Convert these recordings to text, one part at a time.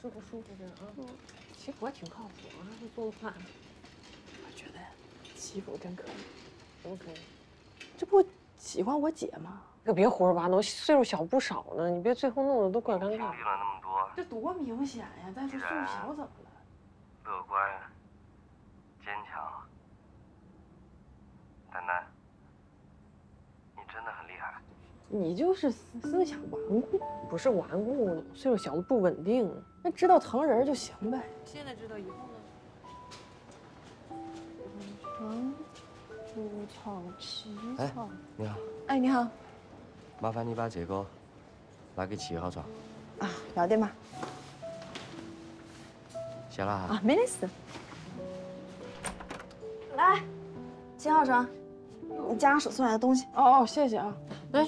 是不舒服着啊。嗯，媳妇还挺靠谱啊，会做饭。我觉得媳妇真可以，怎么可以？这不喜欢我姐吗？可别胡说八道，岁数小不少呢，你别最后弄得都怪尴尬。经历了那么多，这多明显呀！再说岁数小怎么了？乐观、坚强，丹丹，你真的很厉害。 你就是思想顽固，不是顽固，岁数小的不稳定，那知道疼人就行呗。现在知道以后呢？床铺草皮草。你好。哎，你好。麻烦你把这个拿给七号床。啊，要得嘛。谢了啊。啊，没得事。来，七号床，你家属送来的东西。哦哦，谢谢啊。 哎，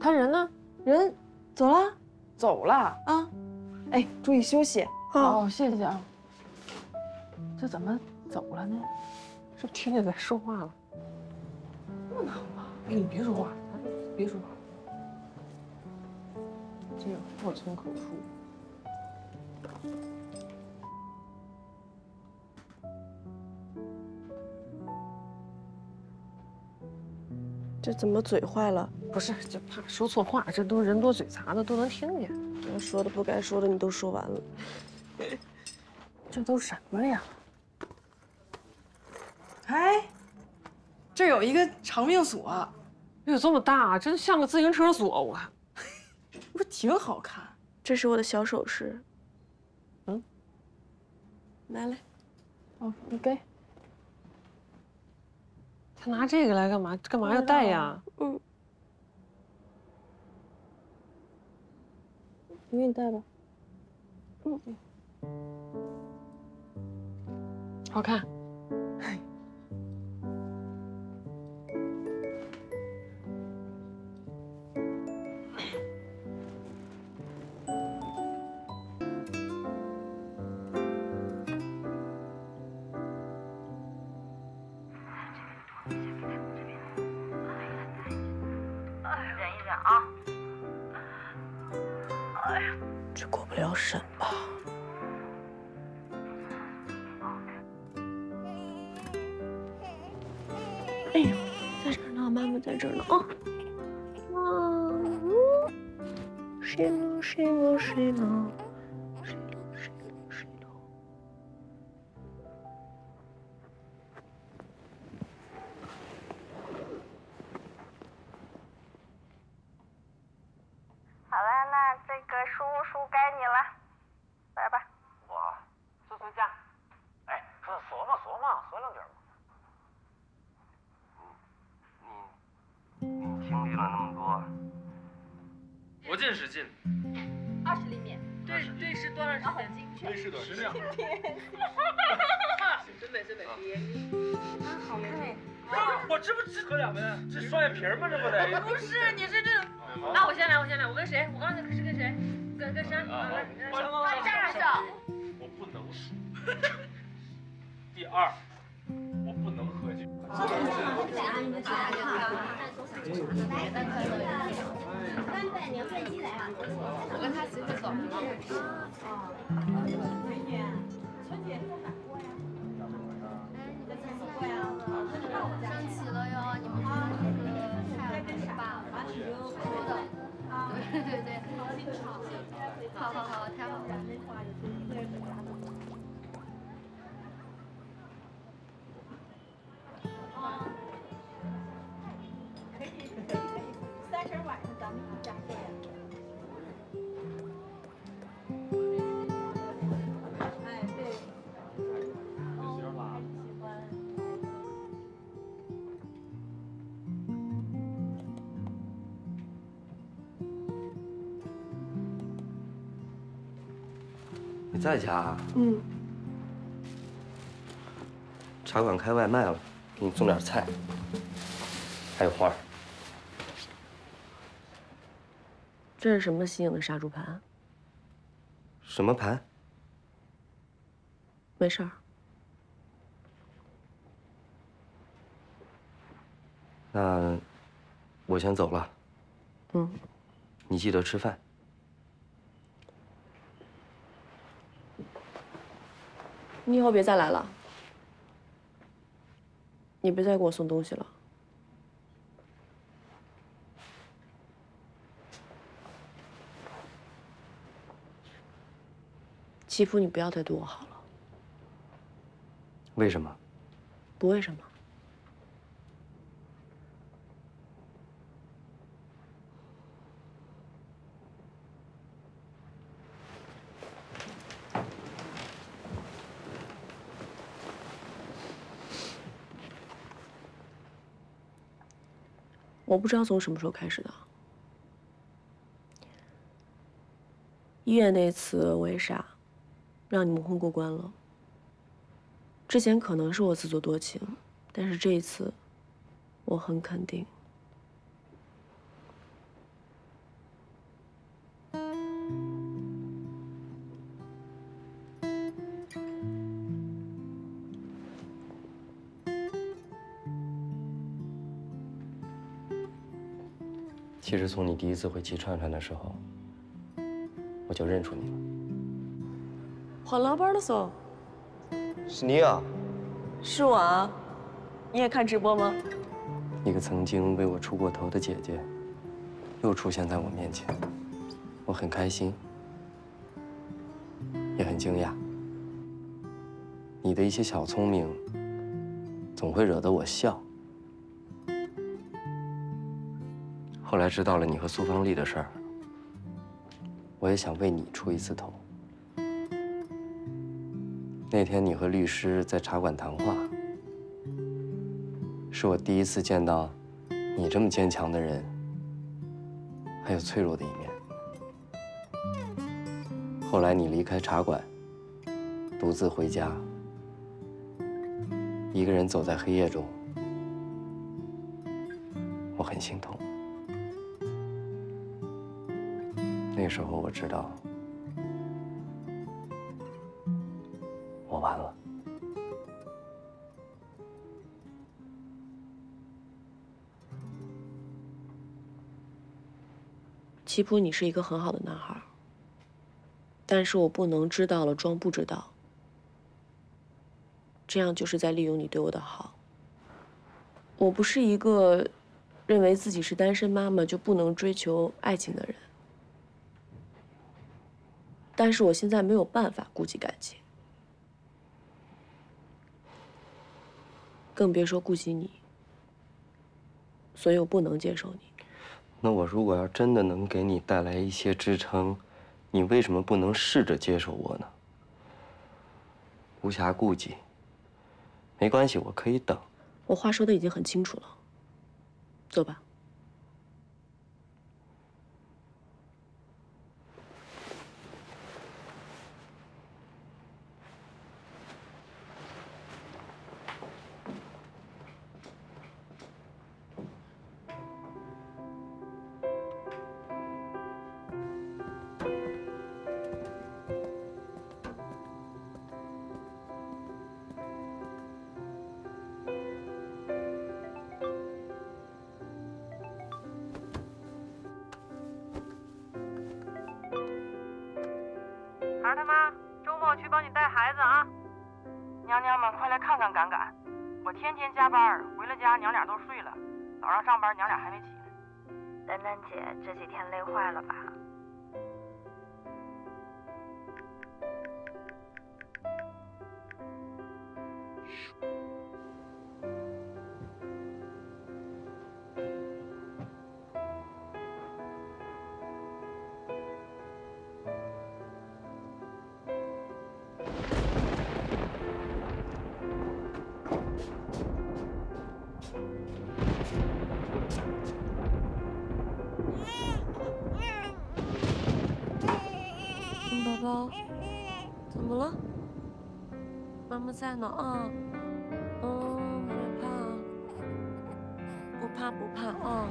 他人呢？人走了，走了啊！哎，注意休息。哦，谢谢啊。这怎么走了呢？是不是听见咱说话了？不能吧？哎，你别说话，别说话。这有祸从口出。 这怎么嘴坏了？不是，就怕说错话，这都人多嘴杂的都能听见。该说的不该说的你都说完了，这都什么呀？哎，这有一个长命锁，有这么大，真像个自行车锁，我看，不是挺好看。这是我的小首饰，嗯，拿来，哦，你给。 他拿这个来干嘛？干嘛要戴呀？嗯，我给你戴吧。嗯，好看。近是近，20厘米。对是多长时间？对是多10秒。真美逼。好美味。我这不只喝两杯，这双眼皮吗？这不得？不是，你是这。那我先来。我跟谁？我刚才是跟谁？跟谁？我站上笑。我不能输。第二，我不能喝酒。我跟他随便走。春姐，我买过呀。你们买过呀？升旗了哟！你们那个太跟啥？把你们说的。对。好，太好了。可以，30晚上咱们一家过呀。 你在家啊？嗯。茶馆开外卖了，给你送点菜，还有花。这是什么新颖的杀猪盘？什么盘？没事儿。那我先走了。嗯。你记得吃饭。你以后别再来了，你别再给我送东西了。祈福，你不要再对我好了。为什么？不为什么。 我不知道从什么时候开始的。1月那次我也傻，让你蒙混过关了。之前可能是我自作多情，但是这一次，我很肯定。其实从你第一次会骑串串的时候，我就认出你了。换老板了嗦？是你啊？是我啊！你也看直播吗？一个曾经为我出过头的姐姐，又出现在我面前，我很开心，也很惊讶。你的一些小聪明，总会惹得我笑。 后来知道了你和苏芳丽的事儿，我也想为你出一次头。那天你和律师在茶馆谈话，是我第一次见到你这么坚强的人，还有脆弱的一面。后来你离开茶馆，独自回家，一个人走在黑夜中，我很心痛。 那时候我知道，我完了。齐普，你是一个很好的男孩，但是我不能知道了装不知道，这样就是在利用你对我的好。我不是一个认为自己是单身妈妈就不能追求爱情的人。 但是我现在没有办法顾及感情，更别说顾及你，所以我不能接受你。那我如果要真的能给你带来一些支撑，你为什么不能试着接受我呢？无暇顾及，没关系，我可以等。我话说的已经很清楚了，走吧。 儿他妈，周末去帮你带孩子啊！娘娘们，快来看看赶赶！我天天加班，回了家娘俩都睡了，早上上班娘俩还没起呢。丹丹姐这几天累坏了吧？宝宝，怎么了？妈妈在呢啊，嗯，别怕啊，不怕不怕啊。